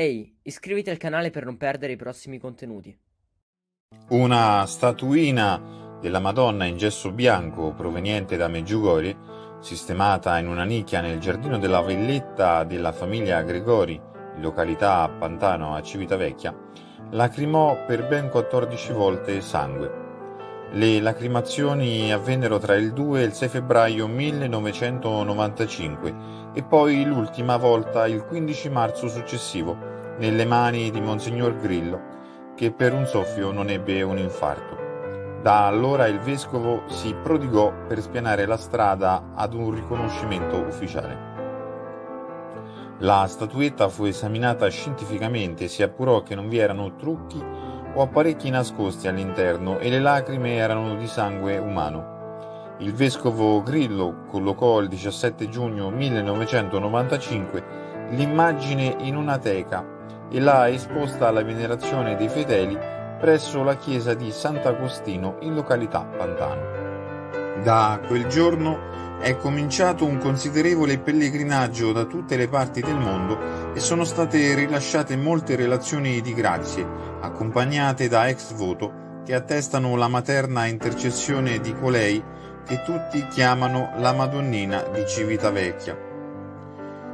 Ehi, iscriviti al canale per non perdere i prossimi contenuti. Una statuina della Madonna in gesso bianco proveniente da Međugorje, sistemata in una nicchia nel giardino della villetta della famiglia Gregori, in località Pantano a Civitavecchia, lacrimò per ben 14 volte sangue. Le lacrimazioni avvennero tra il 2 e il 6 febbraio 1995 e poi l'ultima volta il 15 marzo successivo nelle mani di Monsignor Grillo, che per un soffio non ebbe un infarto. Da allora il vescovo si prodigò per spianare la strada ad un riconoscimento ufficiale. La statuetta fu esaminata scientificamente e si appurò che non vi erano trucchi o apparecchi nascosti all'interno e le lacrime erano di sangue umano. Il vescovo Grillo collocò il 17 giugno 1995 l'immagine in una teca e l'ha esposta alla venerazione dei fedeli presso la chiesa di Sant'Agostino in località Pantano. Da quel giorno è cominciato un considerevole pellegrinaggio da tutte le parti del mondo e sono state rilasciate molte relazioni di grazie, accompagnate da ex voto, che attestano la materna intercessione di colei che tutti chiamano la Madonnina di Civitavecchia.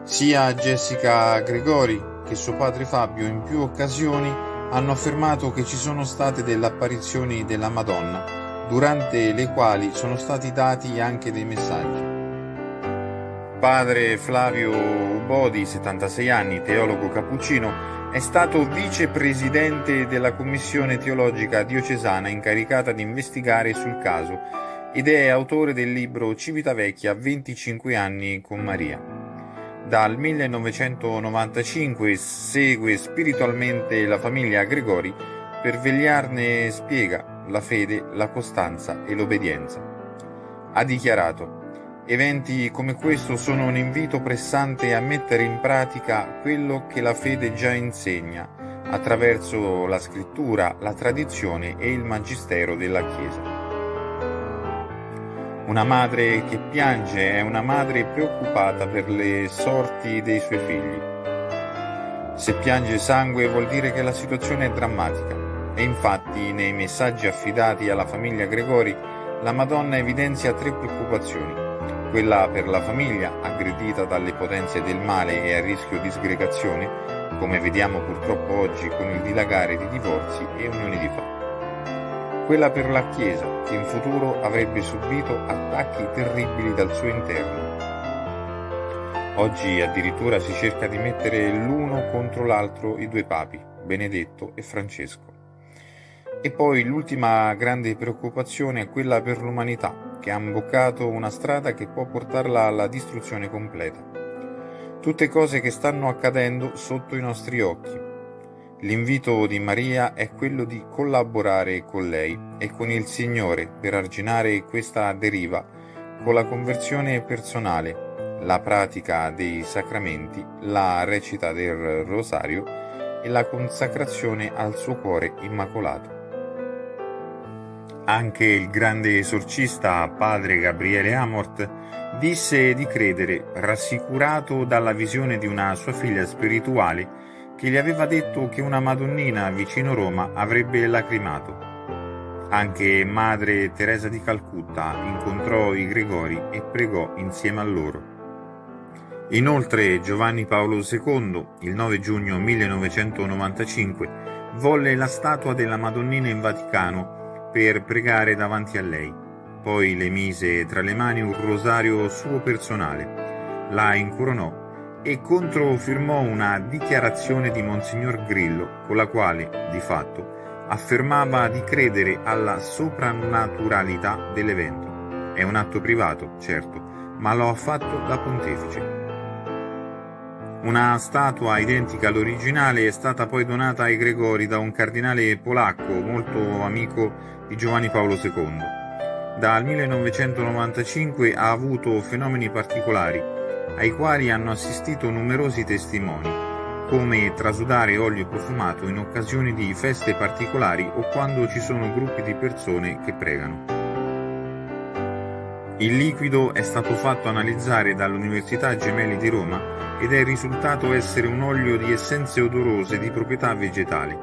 Sia Jessica Gregori che suo padre Fabio in più occasioni hanno affermato che ci sono state delle apparizioni della Madonna, durante le quali sono stati dati anche dei messaggi. Padre Flavio Ubodi, 76 anni, teologo cappuccino, è stato vicepresidente della commissione teologica diocesana incaricata di investigare sul caso ed è autore del libro Civitavecchia 25 anni con Maria. Dal 1995 segue spiritualmente la famiglia Gregori per vegliarne spiega la fede, la costanza e l'obbedienza. Ha dichiarato: eventi come questo sono un invito pressante a mettere in pratica quello che la fede già insegna attraverso la scrittura, la tradizione e il magistero della Chiesa. Una madre che piange è una madre preoccupata per le sorti dei suoi figli. Se piange sangue vuol dire che la situazione è drammatica. E infatti nei messaggi affidati alla famiglia Gregori la Madonna evidenzia tre preoccupazioni: quella per la famiglia aggredita dalle potenze del male e a rischio di disgregazione, come vediamo purtroppo oggi con il dilagare di divorzi e unioni di fatto; quella per la Chiesa, che in futuro avrebbe subito attacchi terribili dal suo interno. Oggi addirittura si cerca di mettere l'uno contro l'altro i due papi, Benedetto e Francesco. E poi l'ultima grande preoccupazione è quella per l'umanità, che ha imboccato una strada che può portarla alla distruzione completa. Tutte cose che stanno accadendo sotto i nostri occhi. L'invito di Maria è quello di collaborare con lei e con il Signore per arginare questa deriva con la conversione personale, la pratica dei sacramenti, la recita del rosario e la consacrazione al suo cuore immacolato. Anche il grande esorcista Padre Gabriele Amort disse di credere, rassicurato dalla visione di una sua figlia spirituale che gli aveva detto che una Madonnina vicino Roma avrebbe lacrimato. Anche Madre Teresa di Calcutta incontrò i Gregori e pregò insieme a loro. Inoltre Giovanni Paolo II, il 9 giugno 1995, volle la statua della Madonnina in Vaticano per pregare davanti a lei. Poi le mise tra le mani un rosario suo personale, la incoronò e controfirmò una dichiarazione di Monsignor Grillo con la quale, di fatto, affermava di credere alla soprannaturalità dell'evento. È un atto privato, certo, ma lo ha fatto da pontefice. Una statua identica all'originale è stata poi donata ai Gregori da un cardinale polacco molto amico di Giovanni Paolo II. Dal 1995 ha avuto fenomeni particolari, ai quali hanno assistito numerosi testimoni, come trasudare olio profumato in occasione di feste particolari o quando ci sono gruppi di persone che pregano. Il liquido è stato fatto analizzare dall'Università Gemelli di Roma ed è risultato essere un olio di essenze odorose di proprietà vegetali.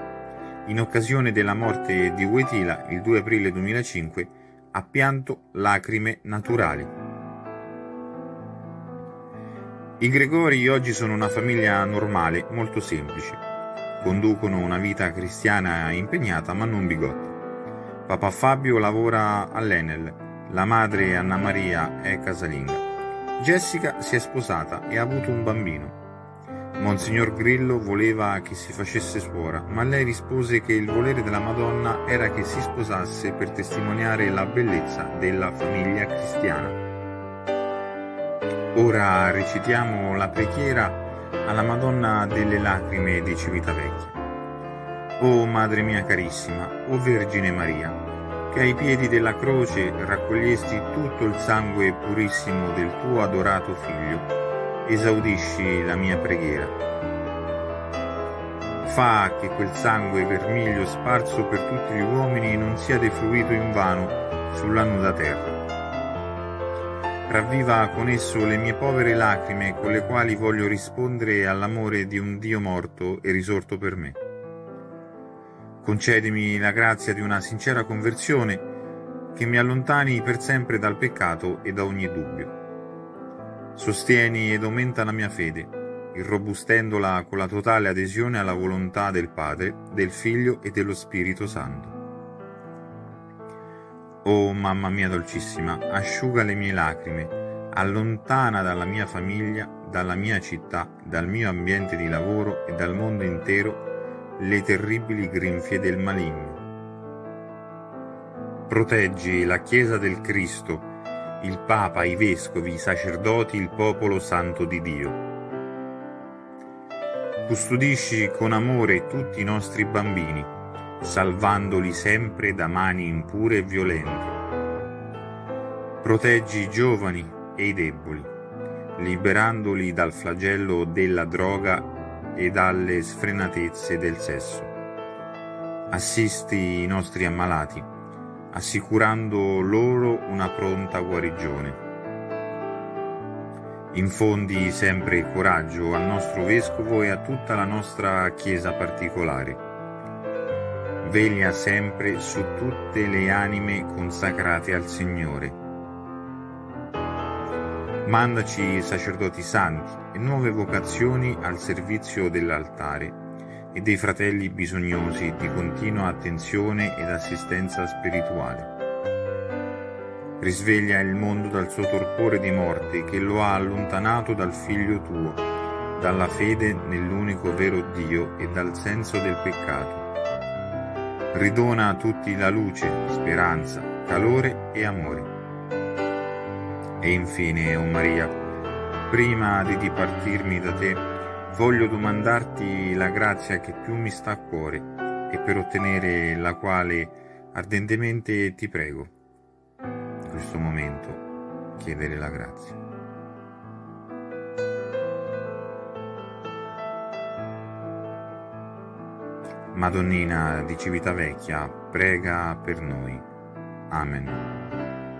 In occasione della morte di Uetila, il 2 aprile 2005, ha pianto lacrime naturali. I Gregori oggi sono una famiglia normale, molto semplice. Conducono una vita cristiana impegnata, ma non bigotta. Papà Fabio lavora all'Enel, la madre Anna Maria è casalinga. Jessica si è sposata e ha avuto un bambino. Monsignor Grillo voleva che si facesse suora, ma lei rispose che il volere della Madonna era che si sposasse per testimoniare la bellezza della famiglia cristiana. Ora recitiamo la preghiera alla Madonna delle Lacrime di Civitavecchia. O Madre mia carissima, o Vergine Maria, che ai piedi della croce raccogliesti tutto il sangue purissimo del tuo adorato Figlio, esaudisci la mia preghiera. Fa che quel sangue vermiglio sparso per tutti gli uomini non sia defluito invano sulla nuda terra. Ravviva con esso le mie povere lacrime con le quali voglio rispondere all'amore di un Dio morto e risorto per me. Concedimi la grazia di una sincera conversione che mi allontani per sempre dal peccato e da ogni dubbio. Sostieni ed aumenta la mia fede, irrobustendola con la totale adesione alla volontà del Padre, del Figlio e dello Spirito Santo. O mamma mia dolcissima, asciuga le mie lacrime, allontana dalla mia famiglia, dalla mia città, dal mio ambiente di lavoro e dal mondo intero le terribili grinfie del maligno. Proteggi la Chiesa del Cristo, il Papa, i Vescovi, i Sacerdoti, il popolo santo di Dio. Custodisci con amore tutti i nostri bambini, salvandoli sempre da mani impure e violente. Proteggi i giovani e i deboli, liberandoli dal flagello della droga e dalle sfrenatezze del sesso. Assisti i nostri ammalati, assicurando loro una pronta guarigione. Infondi sempre coraggio al nostro Vescovo e a tutta la nostra Chiesa particolare. Veglia sempre su tutte le anime consacrate al Signore. Mandaci sacerdoti santi e nuove vocazioni al servizio dell'altare e dei fratelli bisognosi di continua attenzione ed assistenza spirituale. Risveglia il mondo dal suo torpore di morte che lo ha allontanato dal Figlio tuo, dalla fede nell'unico vero Dio e dal senso del peccato. Ridona a tutti la luce, speranza, calore e amore. E infine, o Maria, prima di dipartirmi da te, voglio domandarti la grazia che più mi sta a cuore e per ottenere la quale ardentemente ti prego, in questo momento, chiedere la grazia. Madonnina di Civitavecchia, prega per noi. Amen.